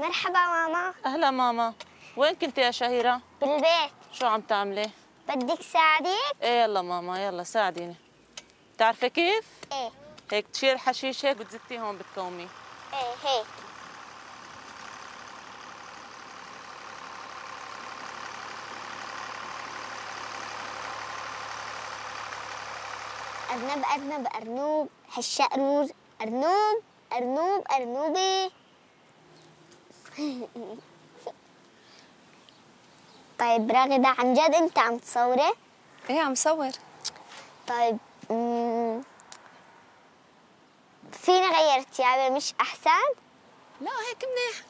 مرحبا ماما. أهلا ماما. وين كنتي يا شهيرة؟ بالبيت. شو عم تعملي؟ بدك ساعدك؟ إيه يلا ماما يلا ساعديني. بتعرفي كيف؟ إيه. هيك تشيل الحشيش هيك بتزتي هون بتكومي. إيه هيك. أرنب أرنب أرنوب هشاء روز أرنوب أرنوب أرنوبي. طيب راغدة عن جد أنت عم تصوري؟ إيه عم صور. طيب فيني غير ثيابي مش أحسن؟ لا هيك منيح.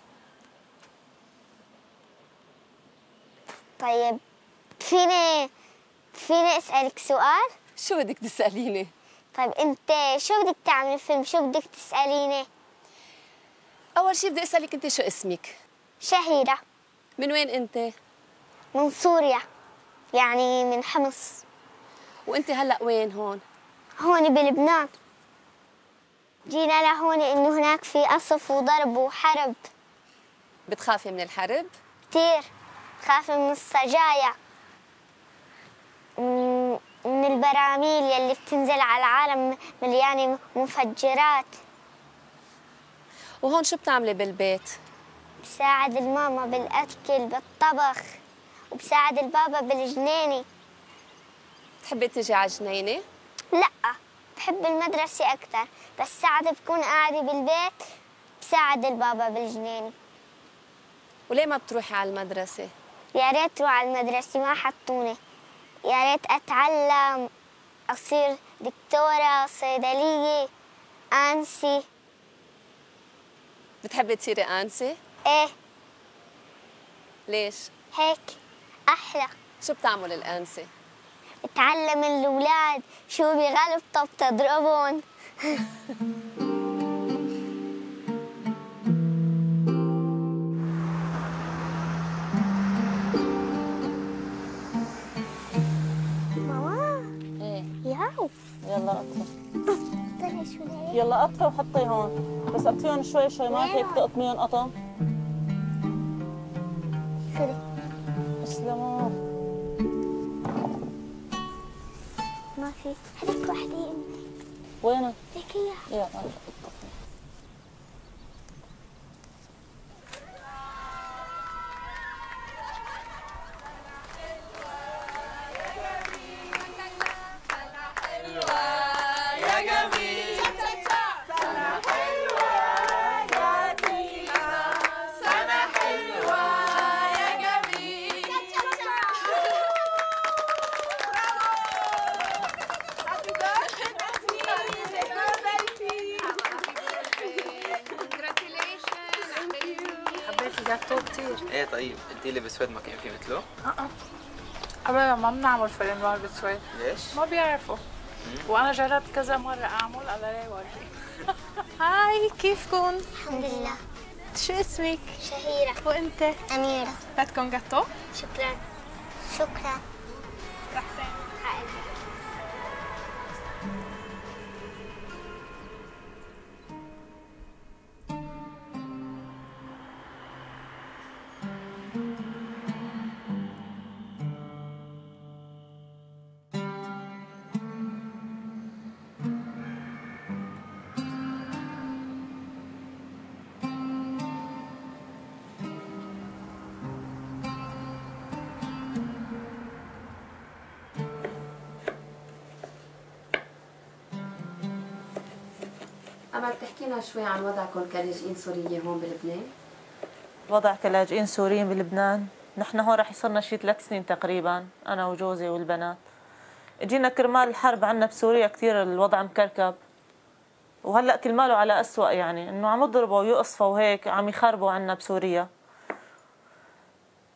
طيب فيني أسألك سؤال؟ شو بدك تسأليني؟ طيب أنت شو بدك تعملي فيلم؟ شو بدك تسأليني؟ أول شي بدي أسألك أنت شو اسمك؟ شهيرة. من وين أنت؟ من سوريا، يعني من حمص. وأنت هلأ وين هون؟ هون بلبنان. جينا لهون إنه هناك في قصف وضرب وحرب. بتخافي من الحرب؟ كتير، بخافي من السجايا. من البراميل يلي بتنزل على العالم مليانة مفجرات. وهون شو بتعملي بالبيت؟ بساعد الماما بالأكل بالطبخ وبساعد البابا بالجنينة. بتحبي تجي على الجنينة؟ لأ، بحب المدرسة أكثر، بس ساعات بكون قاعدة بالبيت بساعد البابا بالجنينة. وليه ما بتروحي على المدرسة؟ يا ريت روح على المدرسة ما حطوني. يا ريت أتعلم أصير دكتورة، صيدلية، آنسة. بتحبي تصيري آنسة؟ إيه. ليش؟ هيك أحلى. شو بتعمل الآنسة؟ بتعلم الأولاد شو بغلبطة بتضربهم. يلا قطفي. طلع شو لعيب. يلا قطفي وحطي هون، بس قطفيهم شوي شوي ما هيك تقطميهم قطم. شو اسلموا. ما في، هذيك وحدة يا أمي. وينها؟ هيك إياها. يلا قطفي. اللي بسويد ما كان في مثله؟ ابدا ما بنعمل فلين نوار بسويد. ليش؟ ما بيعرفوا. وانا جربت كذا مره اعمل على لا يورجيك. هاي كيفكم؟ الحمد لله. شو اسمك؟ شهيرة. وانت؟ أميرة. بدكم جاتو؟ شكرا. شكرا. صحتين. بتحكي لنا شوي عن وضعكم كلاجئين سوريين هون بلبنان؟ وضع كلاجئين سوريين بلبنان، نحن هون رح يصيرنا شي 3 سنين تقريبا، أنا وجوزي والبنات. اجينا كرمال الحرب عنا بسوريا كثير الوضع مكركب. وهلا كرماله على أسوأ يعني، إنه عم يضربوا ويقصفوا وهيك عم يخربوا عنا بسوريا.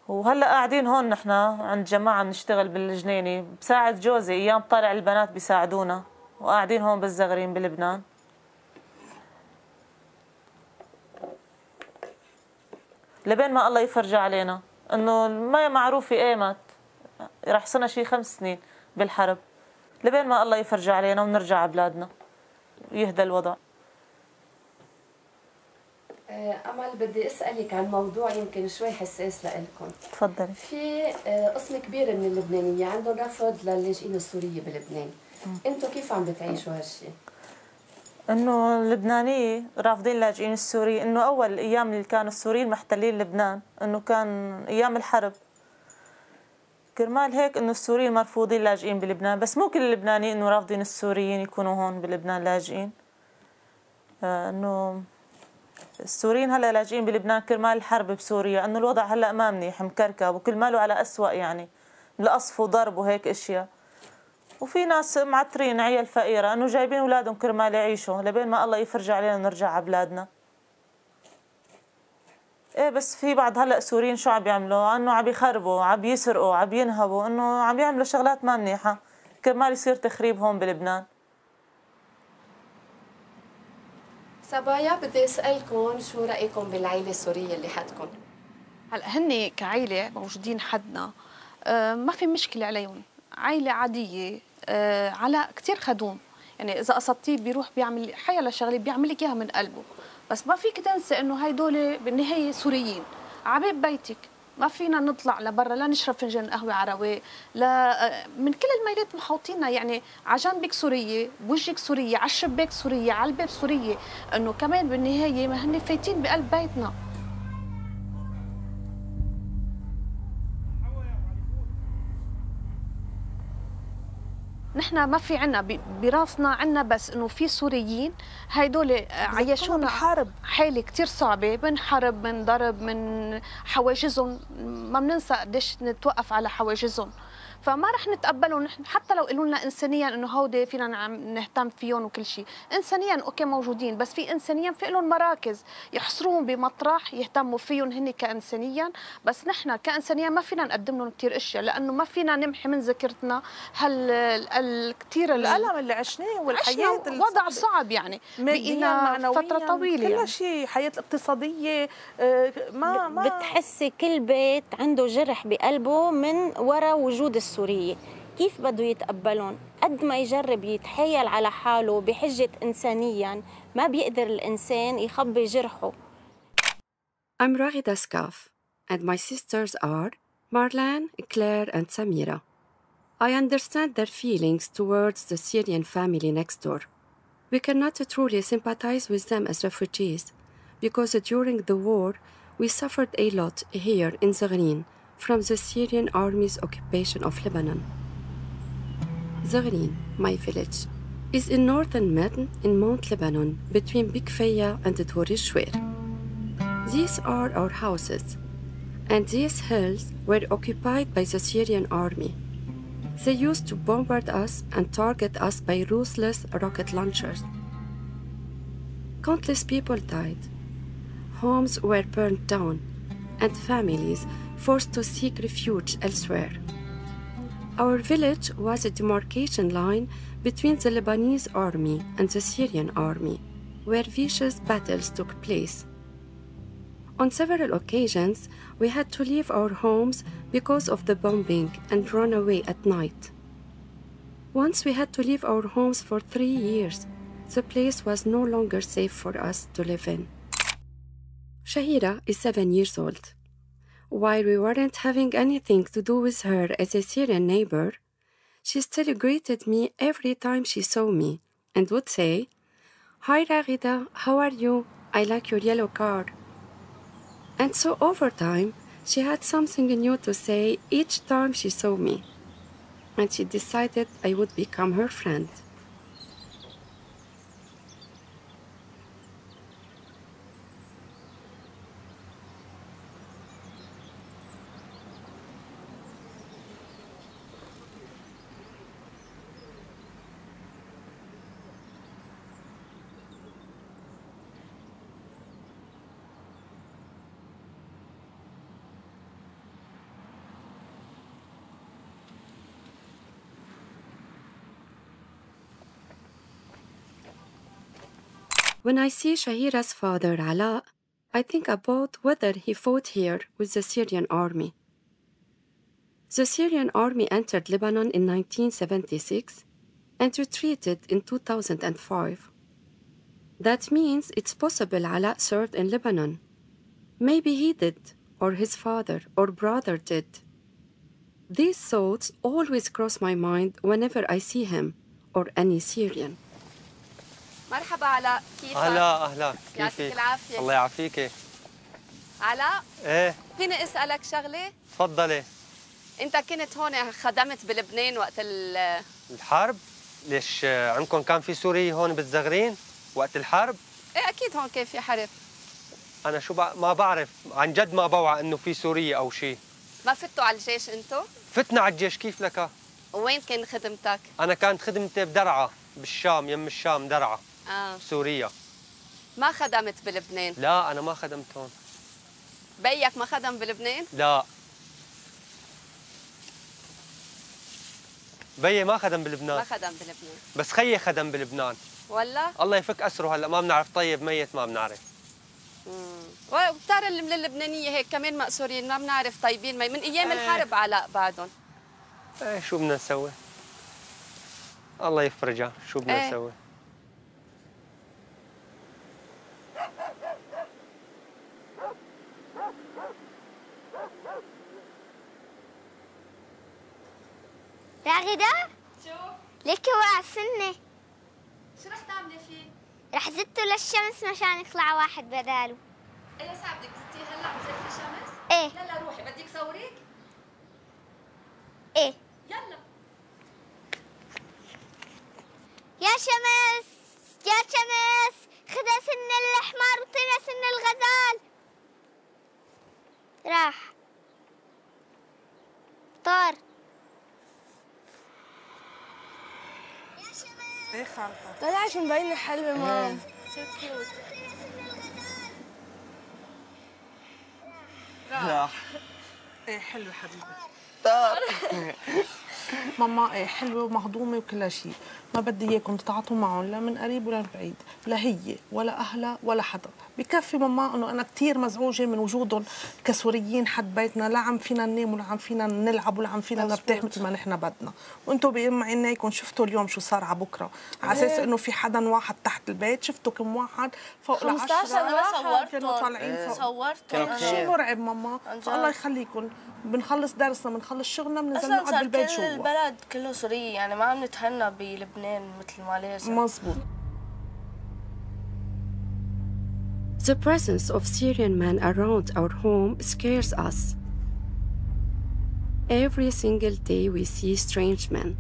وهلا قاعدين هون نحن عند جماعة بنشتغل بالجنينة، بساعد جوزي أيام طالع البنات بيساعدونا، وقاعدين هون بالزغرين بلبنان. لبين ما الله يفرج علينا، انه ما معروفه ايمت رح صرنا شي 5 سنين بالحرب، لبين ما الله يفرج علينا ونرجع على بلادنا ويهدى الوضع. أمل بدي أسألك عن موضوع يمكن شوي حساس لإلكم. تفضلي. في قسم كبير من اللبنانيين عندهم رفض للاجئين السورية بلبنان. أنتم كيف عم بتعيشوا هالشيء؟ إنه اللبنانية رافضين اللاجئين السوري، إنه أول أيام اللي كانوا السوريين محتلين لبنان، إنه كان أيام الحرب. كرمال هيك إنه السوريين مرفوضين لاجئين بلبنان، بس مو كل اللبنانيين إنه رافضين السوريين يكونوا هون بلبنان لاجئين. إنه السوريين هلا لاجئين بلبنان كرمال الحرب بسوريا، انه الوضع هلا ما منيح مكركب وكل ماله على اسوء، يعني لقصف وضرب وهيك اشياء. وفي ناس معترين عيال فقيره انه جايبين اولادهم كرمال يعيشوا لبين ما الله يفرج علينا ونرجع على بلادنا. ايه بس في بعض هلا سوريين شو عم بيعملوا؟ انه عم بيخربوا، عم بيسرقوا، عم بينهبوا، انه عم بيعملوا شغلات ما منيحه كرمال يصير تخريب هون بلبنان. صبايا بدي اسالكم شو رايكم بالعيله السوريه اللي حدكم؟ هلا هن كعيله موجودين حدنا، ما في مشكله عليهم، عيله عاديه، علاء كثير خدوم، يعني اذا قصدتيه بيروح بيعمل حيلا شغله بيعمل لك اياها من قلبه، بس ما فيك تنسى انه هيدول بالنهايه سوريين، عبيد بيتك، ما فينا نطلع لبرا لا نشرب فنجان قهوه على رواق، لا من كل الميلات محاوطينا، يعني على جنبك سوريه، بوجهك سوريه، على الشباك سوريه، على الباب سوريه، انه كمان بالنهايه ما هن فايتين بقلب بيتنا. نحن ما في عنا براسنا، عنا بس انه في سوريين هيدول عيشونا حاله كثير صعبه، من حرب، من ضرب، من حواجزهم، ما بننسى قديش نتوقف على حواجزهم، فما رح نتقبلهم نحن حتى لو قالوا لنا انسانيا انه هودي فينا نهتم فيهم وكل شيء، انسانيا اوكي موجودين، بس في انسانيا في لهم مراكز يحصروهم بمطرح يهتموا فيهم هن كانسانيا، بس نحن كانسانيا ما فينا نقدم لهم كثير اشياء لانه ما فينا نمحي من ذاكرتنا كثير الالم اللي عشناه والحياه وضع صعب، يعني بقينا فتره طويله، كل شيء، حياه اقتصاديه، ما بتحسي كل بيت عنده جرح بقلبه من وراء وجود السوريه، كيف بده يتقبلون؟ قد ما يجرب يتحايل على حاله بحجه انسانيا، ما بيقدر الانسان يخبي جرحه. I'm Raghida Skaf and my sisters are Marlene, Claire and Samira. I understand their feelings towards the Syrian family next door. We cannot truly sympathize with them as refugees, because during the war we suffered a lot here in Zeghrine from the Syrian army's occupation of Lebanon. Zeghrine, my village, is in northern Metn in Mount Lebanon between Bikfaya and Deir Shewer. These are our houses, and these hills were occupied by the Syrian army. They used to bombard us and target us by ruthless rocket launchers. Countless people died. Homes were burned down, and families forced to seek refuge elsewhere. Our village was a demarcation line between the Lebanese army and the Syrian army, where vicious battles took place. On several occasions, we had to leave our homes because of the bombing and run away at night. Once we had to leave our homes for 3 years. The place was no longer safe for us to live in. Shahira is 7 years old. While we weren't having anything to do with her as a Syrian neighbor, she still greeted me every time she saw me and would say, "Hi Raghida, how are you? I like your yellow car." And so over time, she had something new to say each time she saw me, and she decided I would become her friend. When I see Shahira's father, Alaa, I think about whether he fought here with the Syrian army. The Syrian army entered Lebanon in 1976 and retreated in 2005. That means it's possible Alaa served in Lebanon. Maybe he did, or his father or brother did. These thoughts always cross my mind whenever I see him or any Syrian. مرحبا علاء، كيفك؟ هلا أهلا، كيفك؟ يعطيك العافية. الله يعافيك. علاء؟ إيه؟ فيني أسألك شغلة؟ تفضلي. أنت كنت هون خدمت بلبنان وقت الحرب؟ ليش عندكم كان في سوري هون بالزغرين وقت الحرب؟ إيه أكيد هون كان في حرب. أنا شو ما بعرف، عن جد ما بوعى إنه في سورية أو شيء. ما فتوا على الجيش أنتم؟ فتنا على الجيش، كيف لك؟ وين كان خدمتك؟ أنا كانت خدمتي بدرعا بالشام، يم الشام درعا. سوريا. ما خدمت بلبنان؟ لا أنا ما خدمت هون. بيك ما خدم بلبنان؟ لا. بيي ما خدم بلبنان. ما خدم بلبنان. بس خيي خدم بلبنان. والله؟ الله يفك أسره هلا ما بنعرف طيب ميت ما بنعرف. وبتعرف اللي من اللبنانية هيك كمان مقصورين ما بنعرف طيبين من أيام الحرب علاء بعدهم. ايه شو بدنا نسوي؟ الله يفرجها، شو بدنا نسوي؟ راغدة؟ شو؟ ليكي وقع سنة. شو رح تعملي فيه؟ رح زته للشمس مشان يطلع واحد بداله. إيه ساعة بدك زتيه هلا عم زيت الشمس؟ ايه يلا روحي بدك صوريك؟ ايه يلا يا شمس يا شمس خذها سن الحمار وطينا سن الغزال. راح طار ايه خالته طلعش مبين حلم مام سو كيوت. راح ايه حلو حبيبي طار. ماما ايه حلوه ومهضومه وكل شيء، ما بدي اياكم تتعاطوا معهم لا من قريب ولا من بعيد، لا هي ولا اهلها ولا حدا، بكفي ماما انه انا كثير مزعوجه من وجودهم كسوريين حد بيتنا، لا عم فينا ننام ولا عم فينا نلعب ولا عم فينا نرتاح مثل ما نحن بدنا، وانتم بيم عينيكم شفتوا اليوم شو صار على بكره، على اساس انه في حدا واحد تحت البيت، شفتوا كم واحد فوق ال 10 انا كانوا طالعين فوق صورتهم شيء مرعب ماما، الله يخليكم بنخلص درسنا بنخلص شغلنا بننزل نقعد بالبيت شو البلد كله سوري يعني ما عم نتهنى بلبنان مثل ما لازم. مظبوط. The presence of Syrian men around our home scares us. Every single day we see strange men.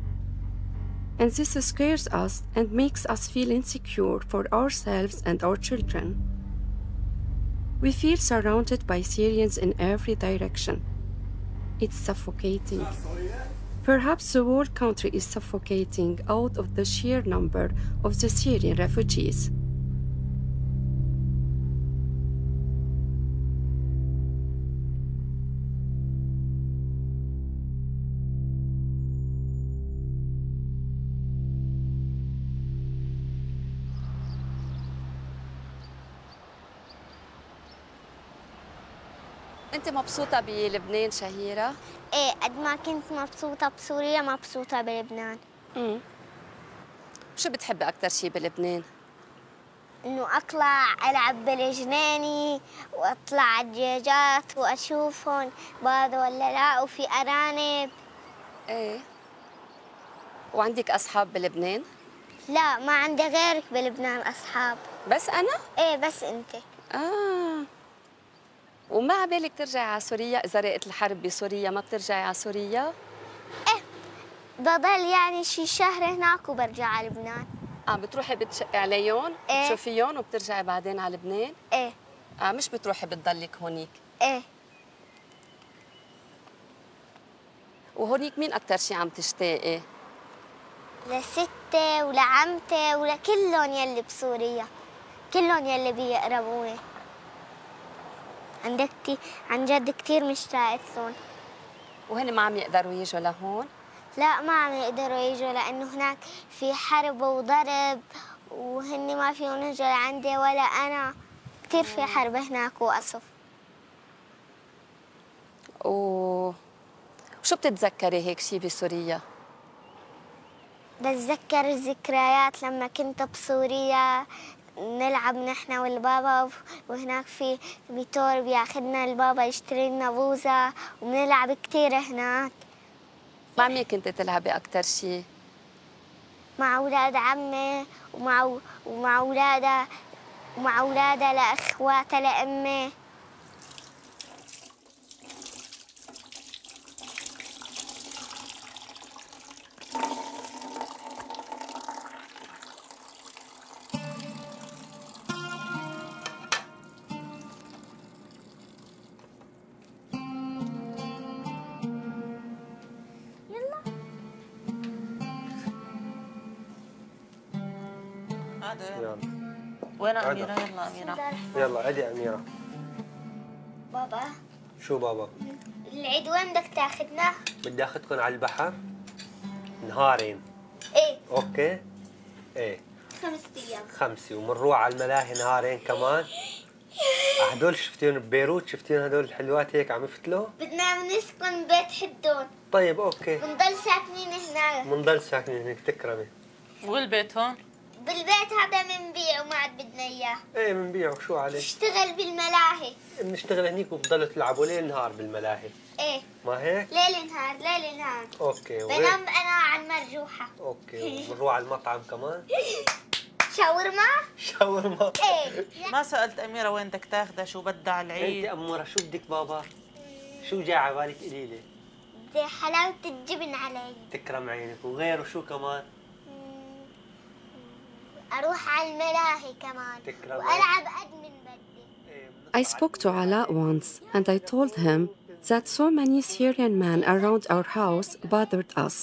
And this scares us and makes us feel insecure for ourselves and our children. We feel surrounded by Syrians in every direction. It's suffocating. Perhaps the whole country is suffocating out of the sheer number of the Syrian refugees. أنت مبسوطة بلبنان شهيرة؟ إيه قد ما كنت مبسوطة بسوريا مبسوطة بلبنان. شو بتحبي أكثر شيء بلبنان؟ إنه أطلع ألعب بلجناني وأطلع على الدجاجات وأشوفهم برضه ولا لا وفي أرانب. إيه. وعندك أصحاب بلبنان؟ لا ما عندي غيرك بلبنان أصحاب. بس أنا؟ إيه بس أنت. وما عبالك ترجعي على سوريا إذا راقت الحرب بسوريا ما بترجعي على سوريا؟ إيه بضل يعني شي شهر هناك وبرجع على لبنان. بتروحي بتشقي عليهم؟ إيه بتشوفيهم وبترجعي بعدين على لبنان؟ إيه مش بتروحي بتضلك هونيك؟ إيه وهونيك مين أكثر شي عم تشتاقي؟ لستي ولعمتي ولكلهم يلي بسوريا، كلهم يلي بيقربوني. عندك عن جد كثير مشتاقة لهم. وهن ما عم يقدروا يجوا لهون؟ لا ما عم يقدروا يجوا لأنه هناك في حرب وضرب وهن ما فيهم يجوا لعندي ولا أنا، كثير في حرب هناك وقصف. وشو بتتذكري هيك شي بسوريا؟ بتذكر الذكريات لما كنت بسوريا نلعب نحن والبابا، وهناك في بيتور بياخذنا البابا يشتري لنا بوزه وبنلعب كثير هناك. مع مين كنت تلعبي اكثر شيء؟ مع اولاد عمي ومع اولادها لاخواتها لامي. وين أميرة؟ يلا أميرة، يلا عدي أميرة. بابا شو بابا؟ العيد وين بدك تاخذنا؟ بدي آخذكم على البحر نهارين. إيه أوكي؟ إيه 5 أيام. 5 ومنروح على الملاهي نهارين كمان. هدول شفتيهم ببيروت؟ شفتيهم هدول الحلوات هيك عم يفتلوا؟ بدنا نسكن بيت حدون. طيب أوكي. بنضل ساكنين هناك. بنضل ساكنين هناك. تكرمي. والبيت هون؟ بالبيت هذا منبيعه، ما عاد بدنا اياه. ايه منبيعه، شو عليه؟ بنشتغل بالملاهي. بنشتغل هنيك وبتضلوا تلعبوا ليل نهار بالملاهي. ايه ما هيك؟ ليل نهار ليل نهار. اوكي بنام انا على المرجوحة. اوكي وبنروح على المطعم كمان. شاورما؟ شاورما. ايه ما سألت أميرة وين بدك تاخذها، شو بدها على العيد؟ انت أمورة شو بدك بابا؟ شو جاي على بالك قولي لي؟ بدي حلاوة الجبن على العيد. تكرم عينك. وغيره شو كمان؟ I spoke to Alaa once, and I told him that so many Syrian men around our house bothered us.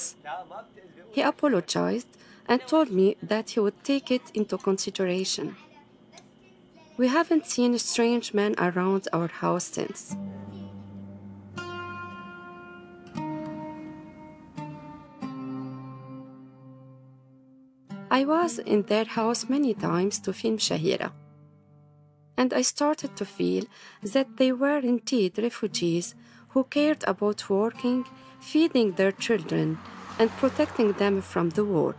He apologized and told me that he would take it into consideration. We haven't seen strange men around our house since. I was in their house many times to film Shahira, and I started to feel that they were indeed refugees who cared about working, feeding their children, and protecting them from the war.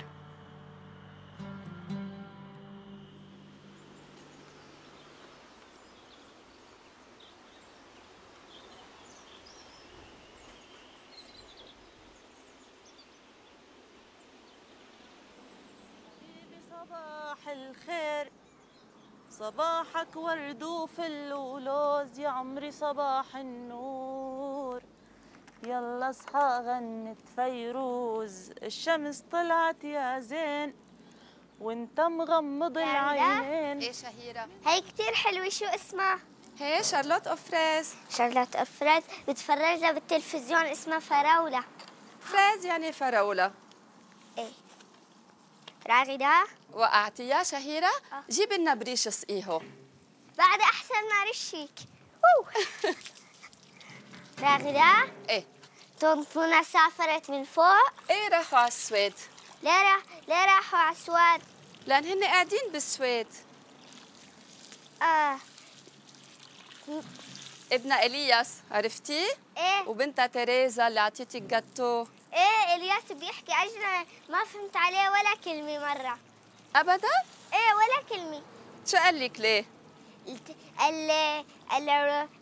صباحك ورد وفل ولوز يا عمري صباح النور، يلا اصحى غنت فيروز الشمس طلعت يا زين وانت مغمض العينين. ايه شهيرة هي كثير حلوة، شو اسمها؟ هي شارلوت فريز. شارلوت فريز بتفرج لها بالتلفزيون اسمها فراولة. فريز يعني فراولة. ايه راغدة وقعتي يا شهيرة. جيب لنا بريش اسقيه بعد احسن ما رشيك. راغدة ايه طنطونا سافرت من فوق؟ ايه راحوا على السويد. ليه راحوا على السويد؟ لان هن قاعدين بالسويد. ابنها الياس عرفتيه؟ ايه وبنتها تيريزا اللي اعطيتك جاتو. ايه الياس بيحكي عجلة، ما فهمت عليه ولا كلمة مرة أبداً؟ إيه ولا كلمة. شو قال لك ليه؟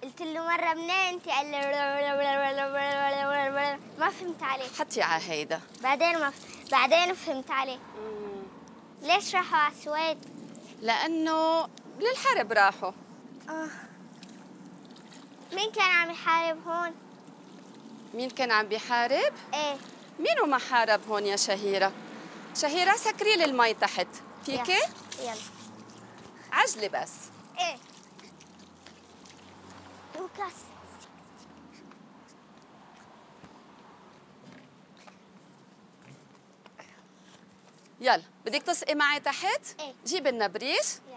قلت له مرة منين؟ قال لي ما فهمت عليه. حطي على هيدا. بعدين فهمت عليه. ليش راحوا على السويد؟ لأنه للحرب راحوا. مين كان عم يحارب هون؟ مين كان عم بيحارب؟ إيه مين وما حارب هون يا شهيرة؟ شهيرة سكري لي المي تحت، فيكي؟ يلا عجلة بس. ايه لوكاس يلا بدك تسقي معي تحت؟ ايه جيب لنا بريش. يلا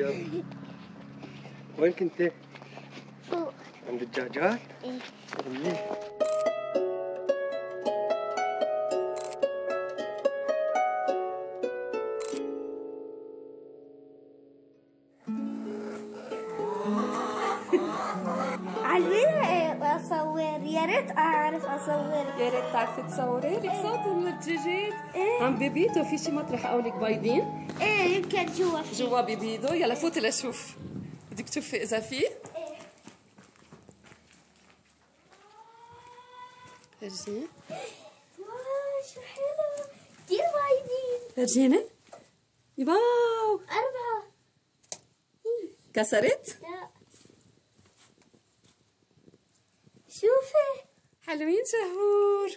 يلا. وين كنتي؟ فوق عند الدجاجات؟ ايه منيح. اعرف اصور. يا ريت تعرفي تصوري لك صوت من الدجاجات. إيه؟ عم ببيتوا في شي مطرح قولك بايدين؟ ايه يمكن جوا جوا ببيدوا. يلا فوتي لشوف، بدك تشوفي اذا في. ايه فرجيني. واو شو حلو كثير بايدين. فرجيني. واو اربعه. كسرت؟ لا شوفي حلوين شهور.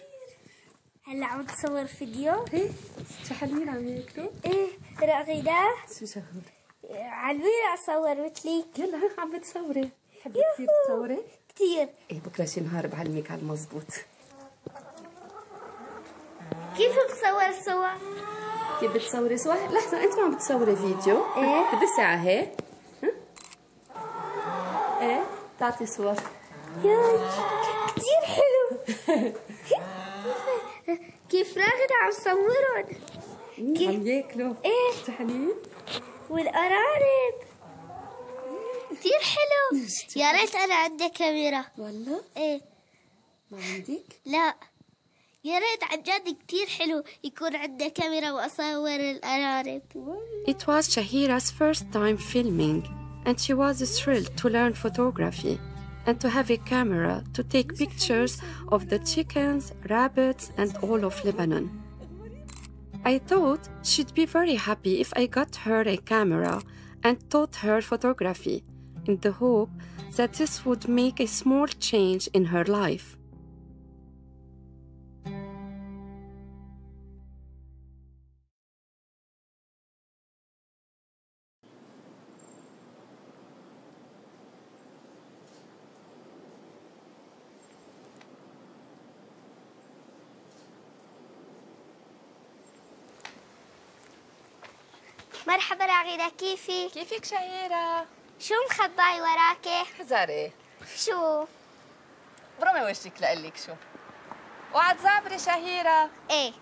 هلا عم تصور فيديو. ايه شو حلوين عم ياكلوا. ايه رغيدة شو شهور حلوين عم تصور مثلك. يلا عم بتصوري. بتحبي كثير تصوري؟ كثير. ايه بكره شي نهار بعلمك على المضبوط. كيف بتصور سوا؟ كيف بتصوري سوا؟ لحظة انت ما عم بتصوري فيديو. ايه بدي ساعة هي. ايه تعطي صور. ياي كتير حلو. كيف راغدة عم صورهم عم ياكلوا. ايه تحليل والقرارب كتير حلو. يا ريت انا عندي كاميرا. والله؟ ايه ما عندك؟ لا يا ريت عن جد كتير حلو يكون عندي كاميرا واصور القرارب. It was Shahira's first time filming and she was thrilled to learn photography and to have a camera to take pictures of the chickens, rabbits, and all of Lebanon. I thought she'd be very happy if I got her a camera and taught her photography, in the hope that this would make a small change in her life. مرحبا رغيدة كيفك؟ كيفك شهيرة؟ شو مخباي وراكي؟ حزاري شو؟ برمي وجهك لقلك شو؟ وعد زابري شهيرة. ايه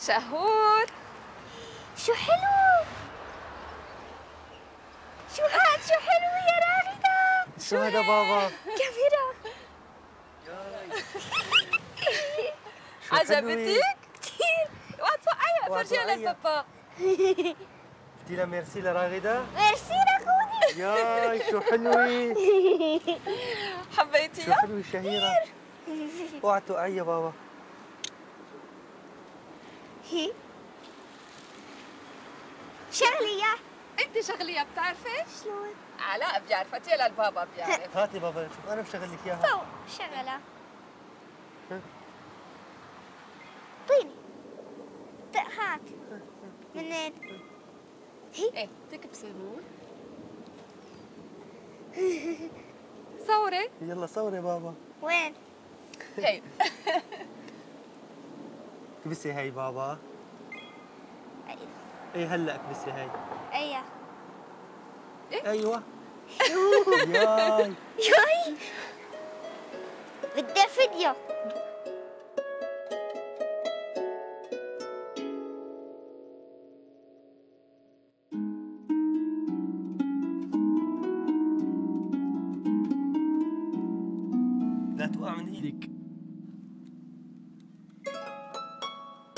شهور شو حلو. شو هاد شو حلو يا رغيدة. شو هذا بابا؟ كاميرا. عجبتك؟ فرجيها للبابا. بدي لها ميرسي لراغدة. ميرسي لغودي. ياي شو حلوة. حبيتيها؟ شو حلوة شهيرة. اوعى توقعي يا بابا. شغلية. انت شغلية بتعرفي؟ شلون؟ علاء بيعرف، هاتيها للبابا بيعرف. هاتي بابا شوف انا بشغل لك اياها. تو شغلها. اعطيني. هات منين؟ ايه تكبسي نور. صوري يلا صوري بابا. وين؟ هي كبسي هي بابا. ايه هلا كبسي هي. ايه ايوه. ياي ياي بدي فيديو.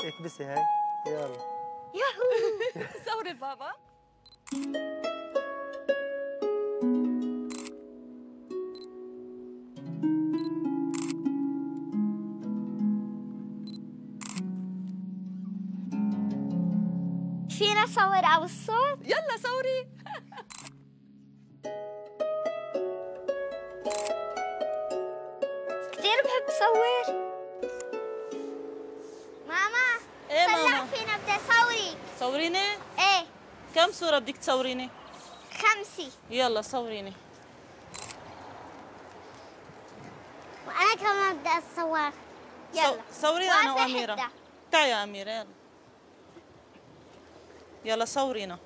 اكبسي هاي يلا. ياهو صوري البابا. فينا صور او الصوت؟ يلا صوري. كثير بحب صور. صوريني؟ ايه كم صورة بدك تصوريني؟ 5. يلا صوريني. وأنا كمان بدي أتصور. يلا صوريني أنا وأميرة. تعي يا أميرة يلا. يلا صورينا.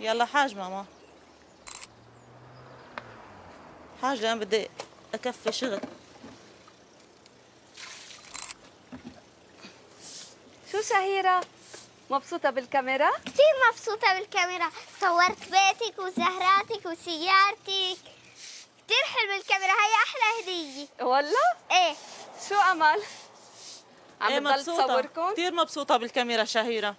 يلا حاج ماما. حاج انا بدي اكفي شغل. شو شهيرة؟ مبسوطة بالكاميرا؟ كثير مبسوطة بالكاميرا، صورت بيتك وزهراتك وسيارتك. كثير حلوة الكاميرا، هي أحلى هدية. والله؟ إيه. شو أمل؟ عم تضل تصوركم؟ كثير مبسوطة بالكاميرا شهيرة.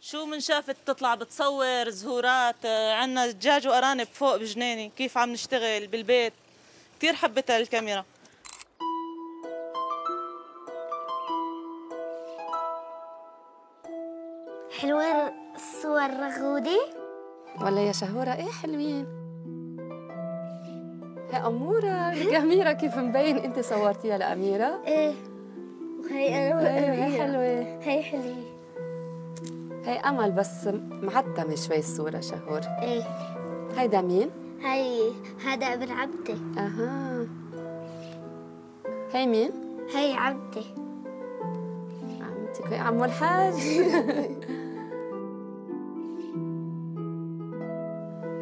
شو من شافت تطلع بتصور زهورات، عندنا دجاج وأرانب فوق بجنيني، كيف عم نشتغل بالبيت. كثير حبتها الكاميرا. حلوة الصور رغودي؟ والله يا شهورة ايه حلوين. يا أمورة الكاميرا كيف مبين انت صورتيها لأميرة؟ ايه وهي انا وأميرة. حلوة هي حلوة. هي أمل بس معتمة شوي الصورة شهور. ايه هيدا مين؟ هي هذا ابن عمتي. اها هي مين؟ هي عمتي. عمتك هي عمو الحاج.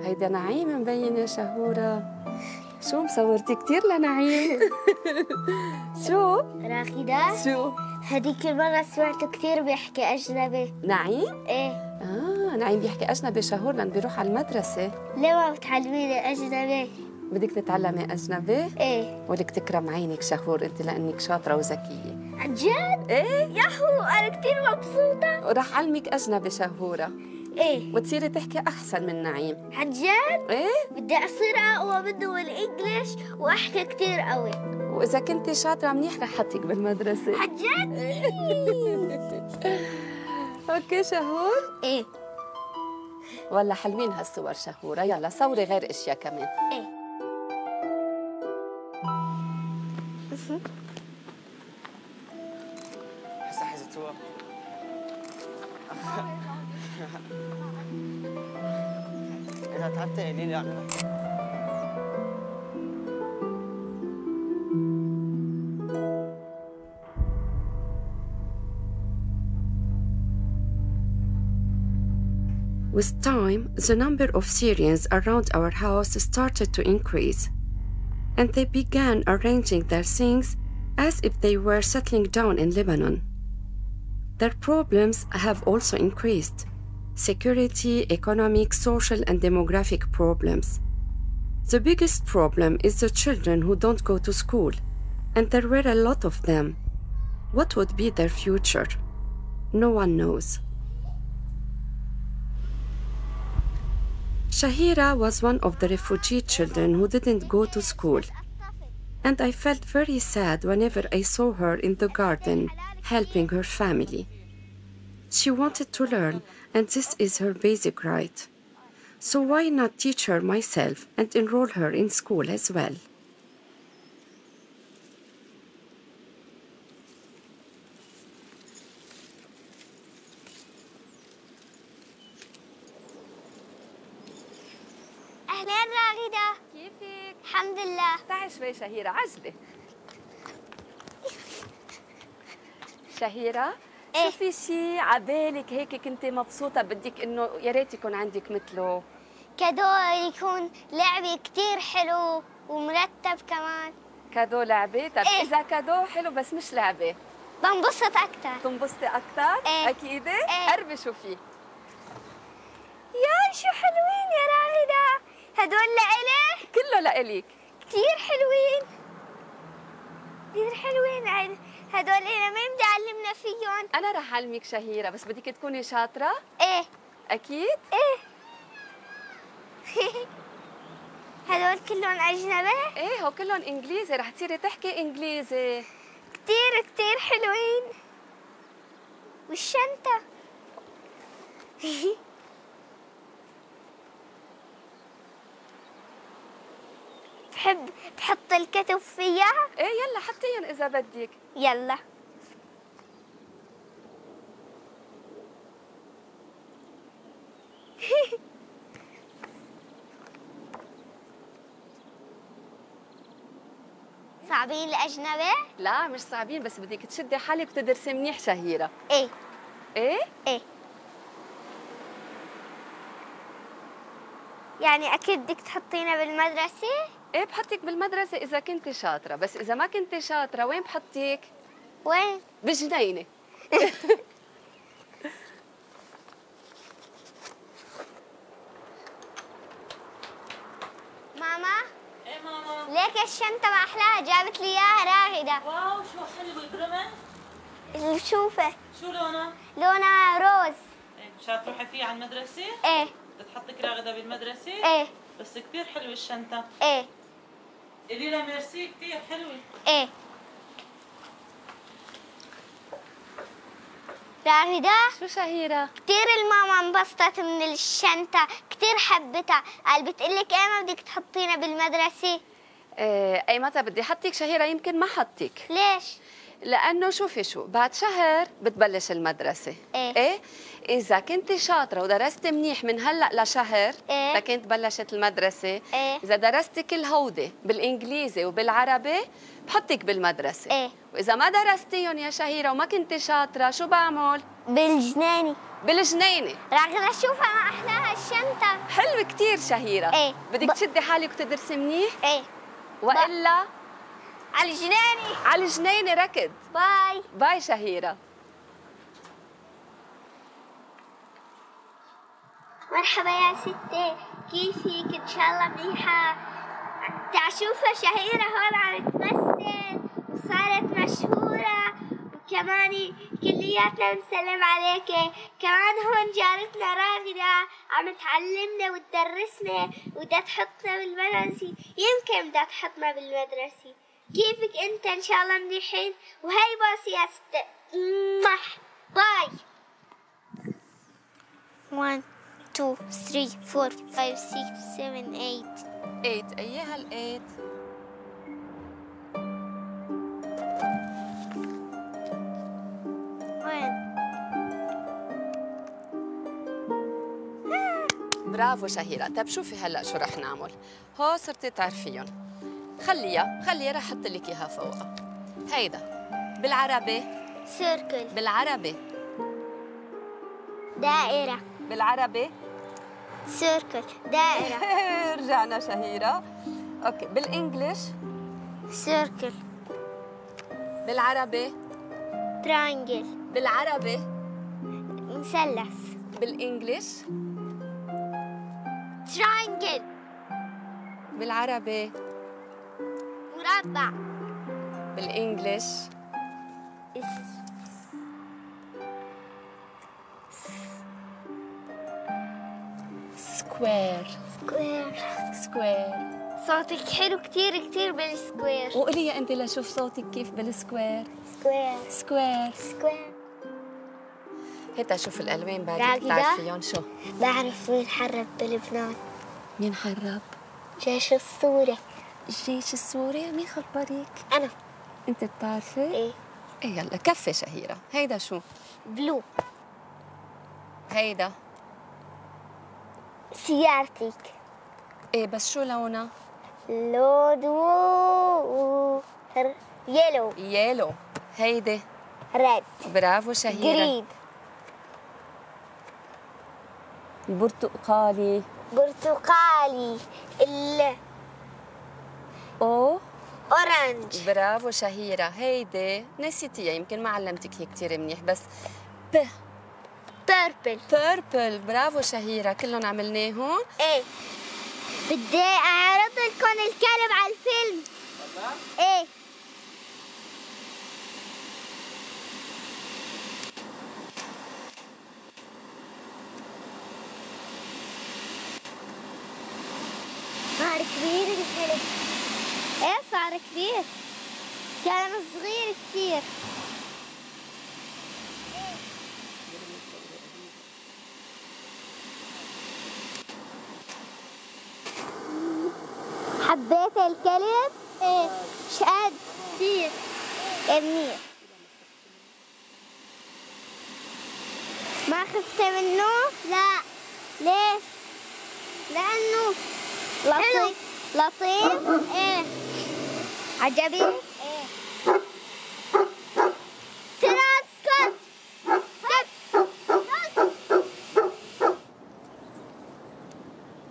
هيدا نعيم مبين يا شهورة. شو مصورتي كثير لنعيم؟ شو؟ راغدة؟ شو؟ هذيك المرة سمعته كثير بيحكي أجنبي. نعيم؟ إيه. نعيم بيحكي أجنبي شهور لأن بيروح على المدرسة. ليه ما بتعلميني أجنبي؟ بدك تتعلمي أجنبي؟ إيه. ولك تكرم عينك شهور أنت لأنك شاطرة وذكية. عن جد؟ إيه. ياهو أنا كثير مبسوطة. وراح أعلمك أجنبي شهورة. ايه وتصيري تحكي احسن من نعيم. عن جد؟ ايه بدي اصير اقوى منه بالانجلش واحكي كثير قوي. واذا كنتي شاطره منيح رح احطك بالمدرسه. عن جد؟ اوكي شهور؟ ايه والله حلوين هالصور شهوره، يلا صوري غير اشياء كمان. ايه هسه حزتوها. إذا تعبت قولي لي أعمل. With time, the number of Syrians around our house started to increase, and they began arranging their things as if they were settling down in Lebanon. Their problems have also increased. Security, economic, social, and demographic problems. The biggest problem is the children who don't go to school, and there were a lot of them. What would be their future? No one knows. Shahira was one of the refugee children who didn't go to school, and I felt very sad whenever I saw her in the garden helping her family. She wanted to learn, and this is her basic right. So why not teach her myself and enroll her in school as well? أهلين راغدة. كيفك؟ الحمد لله. تعي شوي شهيرة عزلة. شهيرة؟ شو في شيء عبالك هيك كنتي مبسوطة بدك إنه يا ريت يكون عندك مثله؟ كادو يكون لعبة كثير حلو ومرتب كمان. كادو لعبة؟ طيب إذا كادو حلو بس مش لعبة بنبسط أكثر. تنبسطي أكثر؟ أكيدة؟ قربي شو فيه. يا شو حلوين يا راغدة، هدول لإلي؟ كله لإلك. كثير حلوين. كثير حلوين هدول. انا مين بدي علمنا فيهم؟ انا رح علمك شهيرة بس بدك تكوني شاطرة؟ ايه اكيد؟ ايه هدول كلهم اجنبي؟ ايه هو كلهم انجليزي، رح تصيري تحكي انجليزي. كثير كثير حلوين. والشنطة بحب تحط الكتب فيها؟ ايه يلا حطيهم اذا بدك. يلا صعبين الاجنبي؟ لا مش صعبين بس بدك تشدي حالك وتدرسي منيح شهيرة. ايه ايه ايه يعني أكيد بدك تحطينا بالمدرسة؟ إيه بحطك بالمدرسة إذا كنت شاطرة، بس إذا ما كنت شاطرة وين بحطيك؟ وين؟ بالجنينة. ماما؟ إيه ماما؟ ليك الشنطة أحلاها جابت لي إياها راغدة. واو شو حلوة القلم؟ شوفه. شو لونها؟ لونها روز. إيه مشان تروحي فيه على المدرسة؟ إيه. بتحطك راغدة بالمدرسة؟ إيه. بس كثير حلوة الشنطة. إيه. قولي لها ميرسي كثير حلوة. إيه. راغدة شو شهيرة؟ كثير الماما انبسطت من الشنطة، كثير حبتها، قال بتقلك ايمتى بدك تحطينا بالمدرسة؟ اي متى بدي حطيك شهيرة يمكن ما حطيك. ليش؟ لأنه شوفي شو، بعد شهر بتبلش المدرسة. ايه؟ ايه؟ إذا كنت شاطرة ودرست منيح من هلا لشهر ايه؟ لكنت بلشت المدرسة. ايه؟ إذا درستي كل هودي بالإنجليزي وبالعربي بحطك بالمدرسة. ايه؟ وإذا ما درستيهم يا شهيرة وما كنت شاطرة شو بعمل؟ بالجنينة. بالجنينة. راغدة شوفها ما أحلاها الشنطة. حلوة كثير شهيرة. ايه؟ بدك تشدي حالك وتدرسي منيح؟ ايه؟ وإلا على الجنينة. على الجنينة ركض. باي. باي شهيرة. مرحبا يا ستي، كيفك؟ إن شاء الله منيحة. تعال شوفها شهيرة هون عم تمثل وصارت مشهورة، وكمان كلياتنا بنسلم عليكي. كمان هون جارتنا راغدة عم تعلمنا وتدرسنا وبدها تحطنا بالمدرسة، يمكن بدها تحطنا بالمدرسة. كيفك انت؟ ان شاء الله منيحين، وهي باصي يا ستي. باي. 1 2 3 4 5 6 7 8 8. اياها ال8. وين؟ برافو شهيرة. طيب شوفي هلا شو رح نعمل. هو صرتي تعرفيهم، خليها رح احط لك اياها فوقها. هيدا بالعربي سيركل، بالعربي دائرة، بالعربي سيركل دائرة. رجعنا شهيرة. اوكي بالانجلش سيركل، بالعربي ترانجل، بالعربي مثلث، بالانجلش ترانجل، بالعربي مربع، بالانجلش سكوير. صوتك حلو كثير كثير بالسكوير. وقولي يا انت لشوف صوتك كيف بالسكوير. سكوير. هيدا شوف الالوان بعدك بتعرفيهم شو. بعرف مين حرب بلبنان. مين حرب؟ جيش السوري. الجيش السوري. مين خبرك؟ أنا. أنت بتعرفي؟ إيه. إيه يلا كفي شهيرة. هيدا شو؟ بلو. هيدا سيارتك. إيه بس شو لونها؟ لونه يلو. يلو. هيدي ريد. برافو شهيرة. جرين. البرتقالي. أو أورانج. برافو شهيرة. هيدي نسيتيها يمكن ما علمتك هي كثير منيح، بس بيربل. برافو شهيرة. كلهم عملناهم. ايه بدي أعرض لكم الكلب على الفيلم. والله؟ ايه. صار كبير الكلب. ايه صار كبير، كان صغير كثير. حبيت الكلب؟ ايه. شقد كثير منيح. ما خفت منه؟ لا. ليش؟ لأنه لطيف. لطيف؟ ايه. عجبي؟ ايه. سرعة اسكت.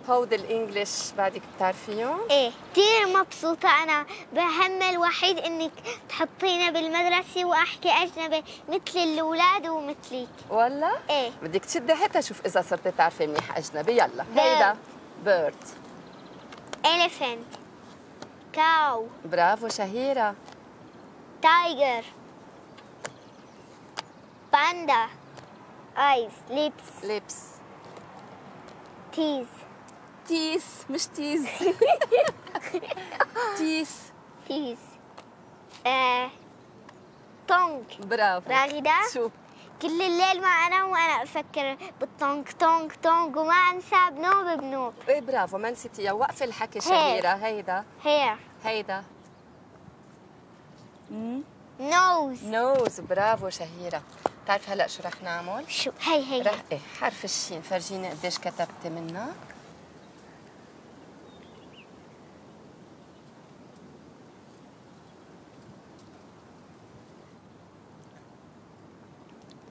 هود الانجليش بعدك بتعرفيهم؟ ايه كثير مبسوطة أنا، بهمي الوحيد إنك تحطينا بالمدرسة وأحكي أجنبي مثل الأولاد ومثلك. والله؟ ايه بدك تشدي حتى أشوف إذا صرتي تعرفي منيح أجنبي. يلا هيدا بيرد، إليفنت، كاو. برافو شهيرة. تايجر، باندا، ايز، ليبس ليبس، تيز تيس مش تيز تيس تيس، طنق. برافو راغدة، شوف كل الليل مع أنا وأنا أفكر بالطنق طنق طنق وما أنسى بنوب بنوب. إيه برافو ما نسيتيها. وقفي الحكي شهيرة. هيدا هيدا نوز نوز. برافو شهيرة. بتعرفي هلا شو رح نعمل؟ شو؟ هي رح إيه حرف الشين، فرجيني قديش كتبتي منها.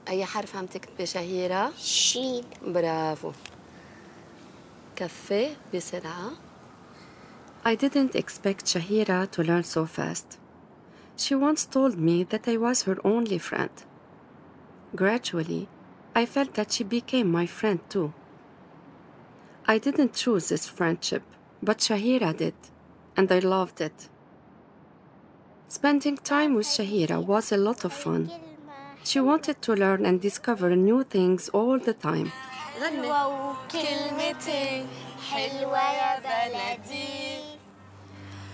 أي حرف عم تكتبي شهيرة؟ شين. برافو. كفي بسرعة. I didn't expect Shahira to learn so fast. She once told me that I was her only friend. Gradually, I felt that she became my friend too. I didn't choose this friendship, but Shahira did, and I loved it. Spending time with Shahira was a lot of fun. She wanted to learn and discover new things all the time. حلوة وكلمتين حلوة يا بلدي،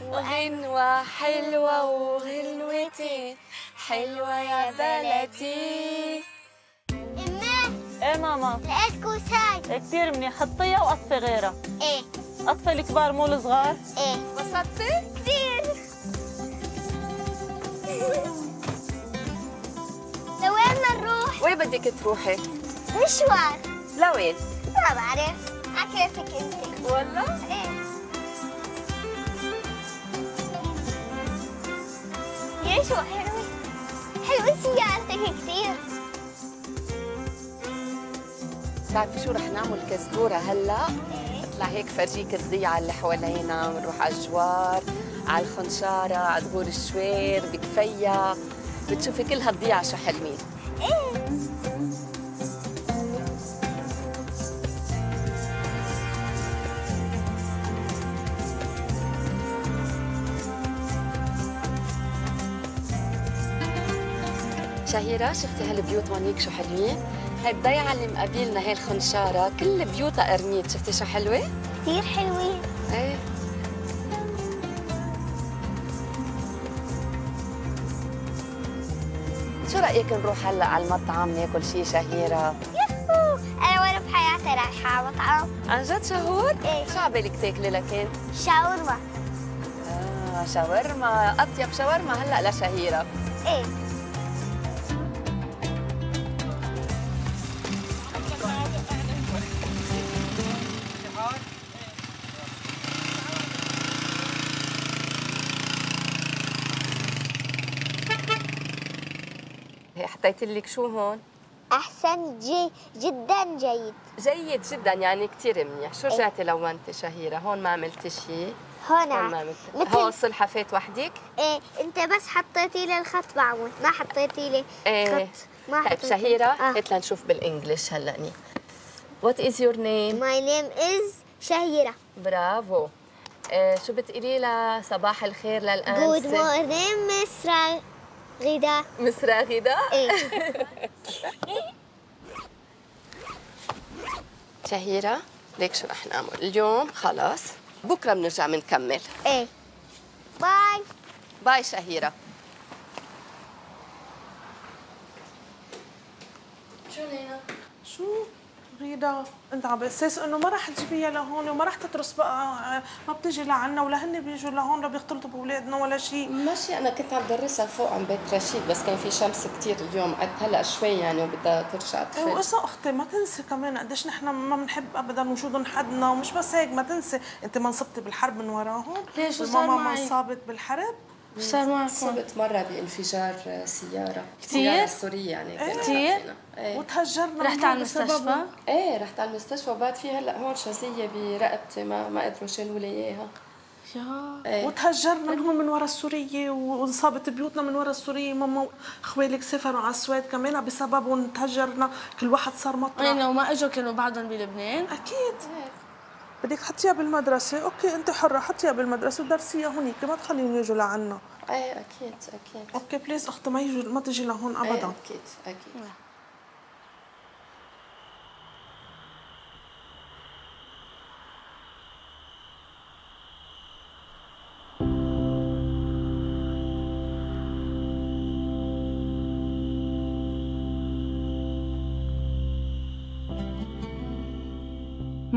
وغنوة حلوة وغنوتين حلوة يا بلدي. أمه إيه ماما؟ لقيت كوساية كثير منيح، حطيها وقطفي غيرها. إيه قطفي الكبار مو الصغار. إيه انبسطتي؟ كثير. لوين بنروح؟ وين بدك تروحي؟ مشوار. لوين؟ ما بعرف، عكيفك انت. والله؟ ايه. يا شو حلوة، حلوة سيارتك كثير. بتعرفي شو رح نعمل كزدورة هلا؟ نطلع هيك فرجيك الضيعة اللي حوالينا، ونروح على الجوار، على الخنشارة، على ظهور الشوير، بكفيا. بتشوفي كل هالضيعة شو حلوين. ايه شهيرة شفتي هالبيوت هونيك شو حلوين؟ هاي الضيعة اللي مقابلنا هاي الخنشارة كل بيوتها قرنيت، شفتي شو حلوة؟ كثير حلوين. ايه شو رأيك نروح هلا على المطعم ناكل شي شهيرة؟ يوهو أنا ولا بحياتي رايحة على مطعم. عن جد شهور؟ ايه. شو عبالك تاكلي لكن؟ شاورما. اه شاورما، أطيب شاورما هلا لشهيرة. ايه حطيت لك شو هون؟ أحسن جدا جيد. جيد جدا يعني كثير منيح. شو رجعتي لونتي شهيرة؟ هون ما عملتي شيء. هون ما عملتي. هون الصلحة فات وحدك؟ ايه انت بس حطيتي لي الخط بعمود، ما حطيتي لي خط. ما طيب شهيرة هات لنشوف بالانجلش هلأني. What is your name? My name is شهيرة. برافو. شو بتقولي لها؟ صباح الخير للأنسة. Good morning Miss غدا. مس راغدة؟ ايه شهيرة ليك شو رح نعمل اليوم؟ خلاص بكره بنرجع بنكمل. ايه باي باي شهيرة. شو نينا؟ شو؟ غيدا انت على اساس انه ما رح تجيبيها لهون وما رح تترس بقى، ما بتجي لعنا ولا هن بيجوا لهون، لا بيختلطوا باولادنا ولا شيء. ماشي انا كنت عم درسها فوق عم بيت رشيد بس كان في شمس كثير اليوم، هلا شوي يعني وبدها ترجع تفل. وقصة اختي ما تنسي كمان قديش نحن ما بنحب ابدا وجودهم حدنا، ومش بس هيك ما تنسي انت ما انصبتي بالحرب من وراهم. ليش؟ ماما ما انصابت بالحرب وش صار معكم؟ صبت مرة بانفجار سيارة كثير سورية يعني كثير وتهجرنا. رحت على المستشفى؟ ايه رحت على المستشفى وبعد في هلا هون شظية برقبتي ما قدروا شالوا لي اياها. ايه وتهجرنا هم من ورا السورية وانصابت بيوتنا من ورا السورية. ماما واخوالك سافروا على السويد كمان بسببهم تهجرنا، كل واحد صار مطرح. ايه لو ما اجوا كانوا بعدهم بلبنان اكيد. بدك حطيها بالمدرسة، اوكي انت حرة حطيها بالمدرسة ودرسيها هونيك، ما تخليهم يجوا لعنا. ايه اكيد اكيد. اوكي بليز اختي ما تجي لهون ابدا. ايه اكيد اكيد.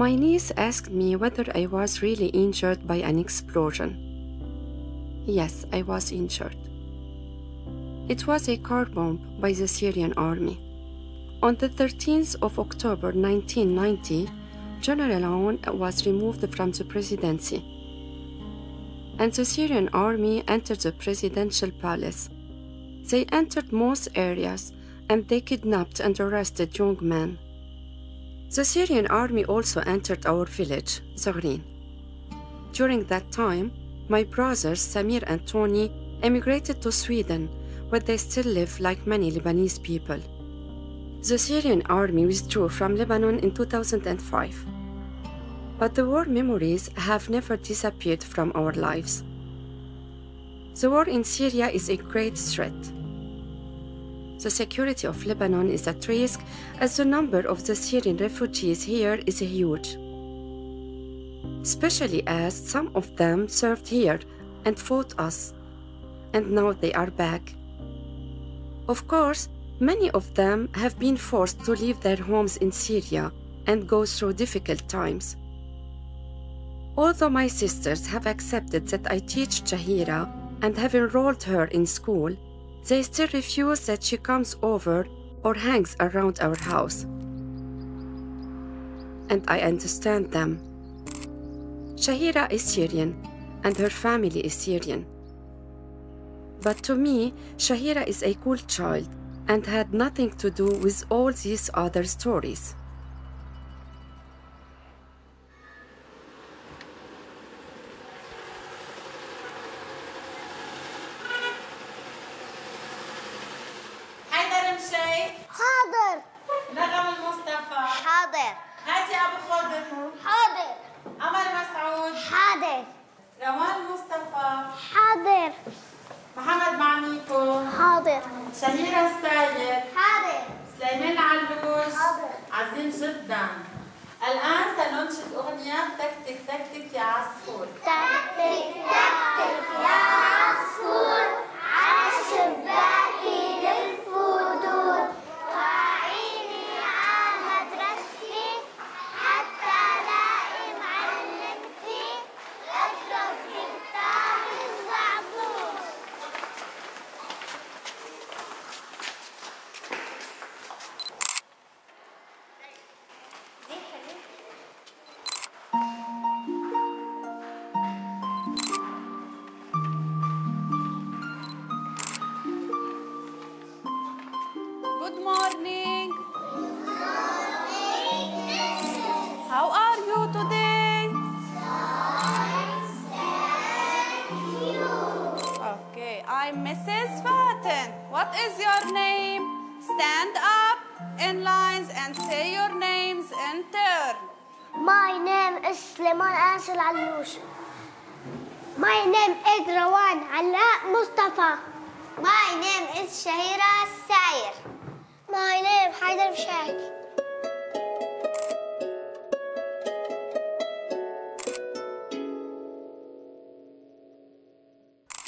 My niece asked me whether I was really injured by an explosion. Yes, I was injured. It was a car bomb by the Syrian army. On the 13th of October 1990, General Aoun was removed from the presidency, and the Syrian army entered the presidential palace. They entered most areas, and they kidnapped and arrested young men. The Syrian army also entered our village, Zeghrine. During that time, my brothers Samir and Tony emigrated to Sweden, where they still live like many Lebanese people. The Syrian army withdrew from Lebanon in 2005. But the war memories have never disappeared from our lives. The war in Syria is a great threat. The security of Lebanon is at risk, as the number of the Syrian refugees here is huge, especially as some of them served here and fought us, and now they are back. Of course, many of them have been forced to leave their homes in Syria and go through difficult times. Although my sisters have accepted that I teach Shahira and have enrolled her in school, they still refuse that she comes over or hangs around our house. And I understand them. Shahira is Syrian, and her family is Syrian. But to me, Shahira is a cool child and had nothing to do with all these other stories.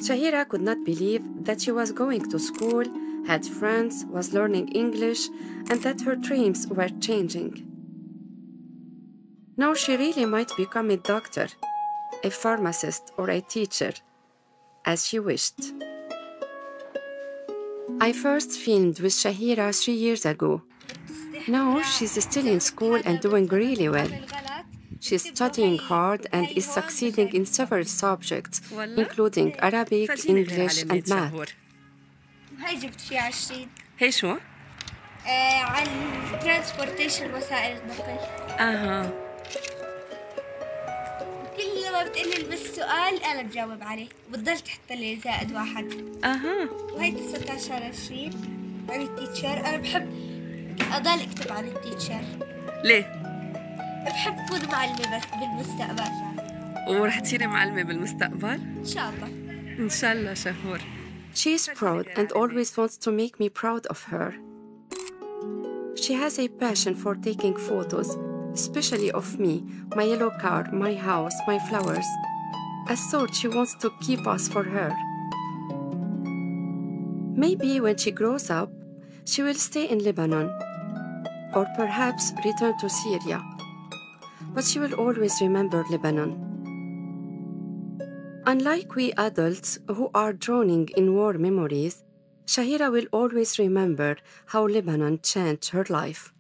Shahira could not believe that she was going to school, had friends, was learning English, and that her dreams were changing. Now she really might become a doctor, a pharmacist, or a teacher, as she wished. I first filmed with Shahira 3 years ago. Now she's still in school and doing really well. She's studying hard and is succeeding in several subjects, including Arabic, English, and math. هي شو؟ عن ترانسبورتيشن وسائل النقل. اها. كل ما بتقلي بالسؤال انا بجاوب عليه، بتضل تحط لي زائد واحد. اها. وهي 19-20 عن التيتشر، انا بحب اضل اكتب عن التيتشر. ليه؟ بحب اكون معلمة بالمستقبل. ورح تصيري معلمة بالمستقبل؟ ان شاء الله. ان شاء الله شهور. She is proud and always wants to make me proud of her. She has a passion for taking photos, especially of me, my yellow car, my house, my flowers. As such, she wants to keep us for her. Maybe when she grows up, she will stay in Lebanon, or perhaps return to Syria. But she will always remember Lebanon. Unlike we adults who are drowning in war memories, Shahira will always remember how Lebanon changed her life.